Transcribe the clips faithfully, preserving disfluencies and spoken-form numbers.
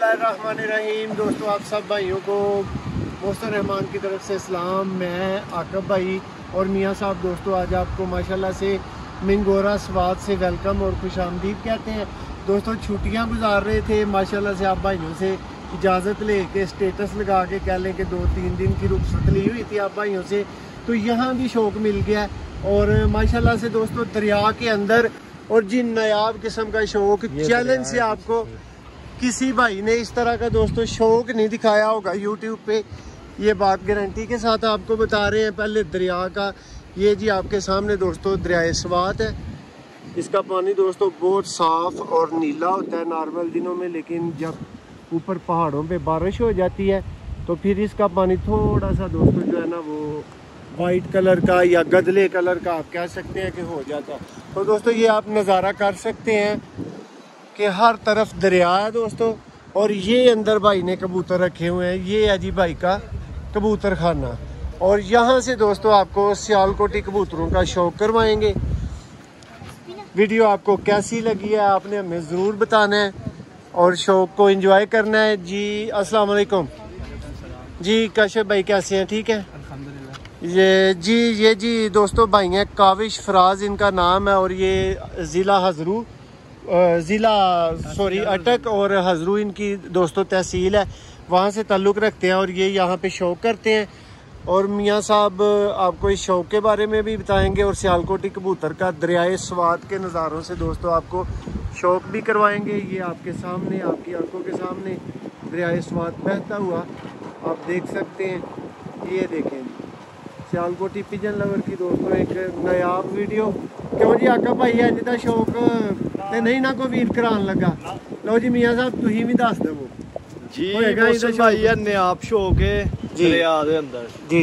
बिस्मिल्लाहिर्रहमानिर्रहीम। दोस्तों, आप सब भाइयों को मोहसिन रहमान की तरफ से इस्लाम। मैं आकब भाई और मियाँ साहब। दोस्तों, आज आपको माशाल्लाह से मिंगोरा स्वात से वेलकम और खुशामदीद कहते हैं। दोस्तों, छुट्टियां गुजार रहे थे माशाल्लाह से। आप भाइयों से इजाज़त ले के स्टेटस लगा के कह लें कि दो तीन दिन की रुखसत ली हुई थी आप भाइयों से, तो यहाँ भी शौक़ मिल गया। और माशाल्लाह से दोस्तों, दरिया के अंदर और जिन नायाब किस्म का शौक़ चैलेंज से आपको किसी भाई ने इस तरह का दोस्तों शौक़ नहीं दिखाया होगा यूट्यूब पे, ये बात गारंटी के साथ आपको बता रहे हैं। पहले दरिया का, ये जी आपके सामने दोस्तों दरियाए स्वात है। इसका पानी दोस्तों बहुत साफ़ और नीला होता है नॉर्मल दिनों में, लेकिन जब ऊपर पहाड़ों पे बारिश हो जाती है तो फिर इसका पानी थोड़ा सा दोस्तों जो है ना वो वाइट कलर का या गदले कलर का आप कह सकते हैं कि हो जाता है। तो दोस्तों, ये आप नज़ारा कर सकते हैं कि हर तरफ दरिया है दोस्तों। और ये अंदर भाई ने कबूतर रखे हुए हैं, ये है जी भाई का कबूतर खाना। और यहाँ से दोस्तों आपको सियालकोटी कबूतरों का शौक़ करवाएंगे। वीडियो आपको कैसी लगी है आपने हमें ज़रूर बताना है और शौक़ को एंजॉय करना है जी। अस्सलाम वालेकुम जी। काशिफ भाई कैसे हैं? ठीक है ये जी। ये जी दोस्तों भाई हैं, काविश फराज इनका नाम है और ये ज़िला हज़रू ज़िला सॉरी अटक और हज़रू इनकी दोस्तों तहसील है, वहाँ से ताल्लुक़ रखते हैं और ये यहाँ पे शौक़ करते हैं। और मियाँ साहब आपको इस शौक़ के बारे में भी बताएंगे और सियालकोटी कबूतर का दरियाए स्वात के नज़ारों से दोस्तों आपको शौक़ भी करवाएंगे। ये आपके सामने, आपकी आंखों के सामने दरियाए स्वात बहता हुआ आप देख सकते हैं। ये देखें सियालकोटी पिजन लवर की दोस्तों एक नायाब वीडियो। क्यों जी आका भाई अज का शौक़ ਤੇ ਨਹੀਂ ਨਾ ਕੋਈ ਵੀਰ ਕਰਾਉਣ ਲੱਗਾ। ਲਓ ਜੀ ਮੀਆਂ ਸਾਹਿਬ ਤੁਸੀਂ ਵੀ ਦੱਸ ਦਿਓ ਜੀ। ਹੋਏਗਾ ਭਾਈ ਨੇ ਆਪ ਸ਼ੋ ਕੇ ਦਰਿਆ ਦੇ ਅੰਦਰ ਜੀ,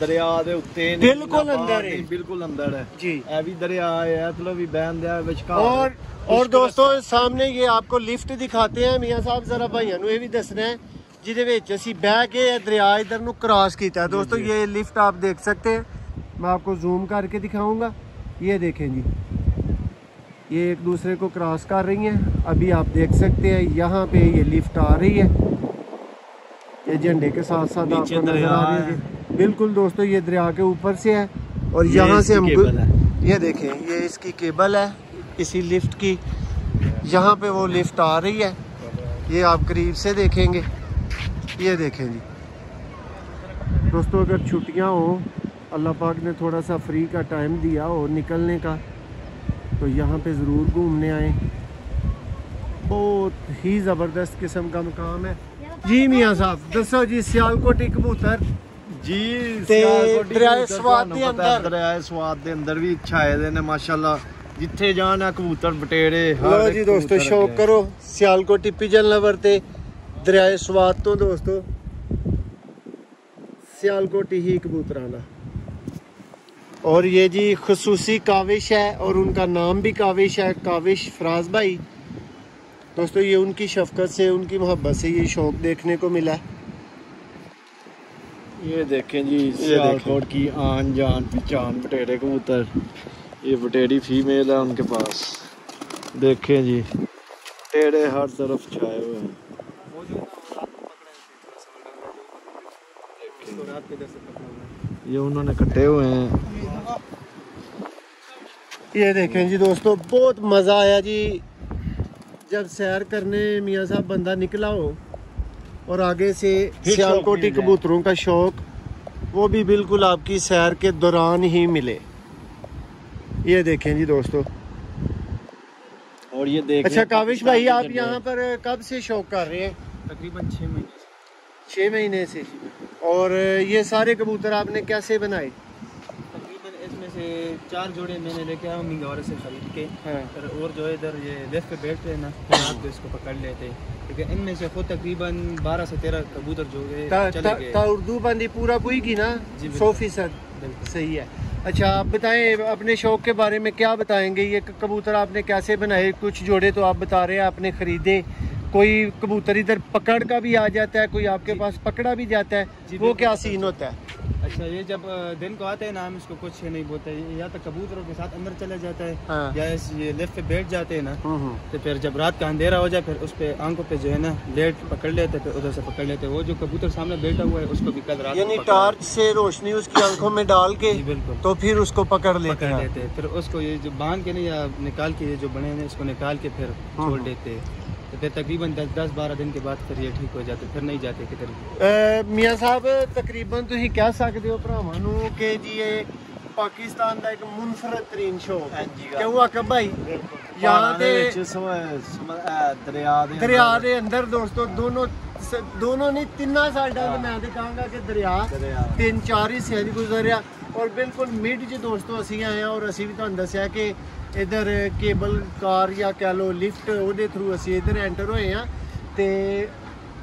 ਦਰਿਆ ਦੇ ਉੱਤੇ ਬਿਲਕੁਲ ਅੰਦਰ ਹੈ, ਬਿਲਕੁਲ ਅੰਦਰ ਹੈ ਜੀ। ਇਹ ਵੀ ਦਰਿਆ ਹੈ, ਮਤਲਬ ਵੀ ਬਹਿਣ ਦੇ ਵਿਚਕਾਰ। ਔਰ ਔਰ ਦੋਸਤੋ ਸਾਹਮਣੇ ਇਹ ਆਪਕੋ ਲਿਫਟ ਦਿਖਾਤੇ ਹੈ ਮੀਆਂ ਸਾਹਿਬ, ਜ਼ਰਾ ਭਾਈਆਂ ਨੂੰ ਇਹ ਵੀ ਦੱਸਣਾ ਹੈ ਜਿਹਦੇ ਵਿੱਚ ਅਸੀਂ ਬਹਿ ਕੇ ਇਹ ਦਰਿਆ ਇਧਰ ਨੂੰ ਕ੍ਰਾਸ ਕੀਤਾ। ਦੋਸਤੋ ਇਹ ਲਿਫਟ ਆਪ ਦੇਖ ਸਕਤੇ ਹੈ, ਮੈਂ ਆਪਕੋ ਜ਼ੂਮ ਕਰਕੇ ਦਿਖਾਉਂਗਾ। ਇਹ ਦੇਖੇ ਜੀ, ये एक दूसरे को क्रॉस कर रही हैं। अभी आप देख सकते हैं यहाँ पे ये लिफ्ट आ रही है, ये झंडे के साथ साथ आपको नजर आ रही है। बिल्कुल दोस्तों, ये दरिया के ऊपर से है और यहाँ से हम ये देखें, ये इसकी केबल है इसी लिफ्ट की। यहाँ पे वो लिफ्ट आ रही है, ये आप करीब से देखेंगे। ये देखें जी दोस्तों, अगर छुट्टियाँ हों, अल्लाह पाक ने थोड़ा सा फ्री का टाइम दिया और निकलने का, तो यहाँ पे ज़रूर घूमने आए। बहुत ही ज़बरदस्त किस्म का मुकाम है जी। मियाँ साहब दसो जी, सियालकोटी कबूतर जी दरियाए स्वात दे अंदर, दरियाए स्वात दे अंदर भी छाए दे ने माशाल्लाह, जिथे जाना कबूतर बटेरे। लो जी दोस्तों, शौक करो सियालकोटी पिजन लवर ते दरियाए स्वात तो दोस्तों सियालकोटी ही कबूतर आना। और ये जी खसूसी काविश है और उनका नाम भी काविश है, काविश फराज भाई। दोस्तों ये उनकी शफकत से, उनकी मोहब्बत से ये शौक़ देखने को मिला। ये देखें जी सियालकोट की आन जान पहचान बटेरे कबूतर, ये बटेरी फीमेल है उनके पास। देखें जी बटेरे हर तरफ छाए हुए हैं। ये उन्होंने कटे हुए हैं। ये देखें जी दोस्तों, बहुत मज़ा आया जी जब सैर करने मियाँ साहब बंदा निकला हो और आगे से सियालकोटी कबूतरों का शौक़, वो भी बिल्कुल आपकी सैर के दौरान ही मिले। ये देखें जी दोस्तों। और ये देखें, अच्छा काविश भाई आप यहाँ पर कब से शौक़ कर रहे हैं? तकरीबन छः महीने छः महीने से। और ये सारे कबूतर आपने कैसे बनाए? तकरीबन इसमें से चार जोड़े मैंने लेके आया मिंगावर से खरीद के। हाँ। और जो इधर ये लेफ्ट पे बैठते हैं ना, आप तो इसको पकड़ लेते हैं, लेकिन इनमें से खुद तकरीबन बारह से तेरह कबूतर जो गए उर्दू बंदी पूरा पूरी की ना सौ फीसद सही है। अच्छा आप बताएं अपने शौक़ के बारे में, क्या बताएंगे? ये कबूतर आपने कैसे बनाए? कुछ जोड़े तो आप बता रहे हैं आपने ख़रीदे, कोई कबूतर इधर पकड़ का भी आ जाता है, कोई आपके पास पकड़ा भी जाता है, वो क्या सीन होता है? अच्छा, ये जब दिन को आते हैं ना हम इसको कुछ नहीं बोलते, या तो कबूतरों के साथ अंदर चला जाता है हाँ। या इस ये लिफ्ट पे बैठ जाते हैं ना, तो फिर जब रात का अंधेरा हो जाए फिर उस पे आंखों पे जो है ना लेट पकड़ लेते हैं, फिर उधर से पकड़ लेते हैं। वो जो कबूतर सामने बैठा हुआ है उसको भी कल रात यानी टार्च से रोशनी उसकी आंखों में डाल के बिल्कुल, तो फिर उसको पकड़ लेते हैं। फिर उसको ये जो बांध के ना या निकाल के ये जो बने हैं उसको निकाल के फिर छोड़ देते हैं, तो फिर तकरीबन दस बारह दिन के बाद फिर ये ठीक हो जाते, फिर नहीं जाते किधर। मियाँ साहब तकरीबन तुम कह सकते हो भरावानू के जी ये पाकिस्तान का एक मुनफरद तरीन शौक है। क्या हुआ कब भाई यहाँ दरिया दरिया के अंदर दोस्तों दोनों दोनों नहीं तिना साढ़ा मैं तो कहूँगा कि दरिया तीन चार हिस्सों से गुजरिया और बिल्कुल मिड च दोस्तों असी आए हैं और असी भी तुहानू दस्सिया कि इधर केबल कार या कह लो लिफ्ट वो थ्रू असी इधर एंटर होए हैं, तो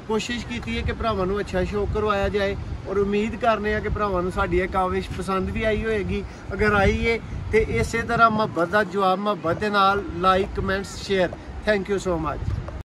कोशिश की है कि भरावां नू अच्छा शौक करवाया जाए और उम्मीद करने कि भरावां नू साडी इह काविश पसंद भी आई होएगी। अगर आई है तो इस तरह मुहब्बत का जवाब मुहब्बत के नाल like comments share. Thank you so much.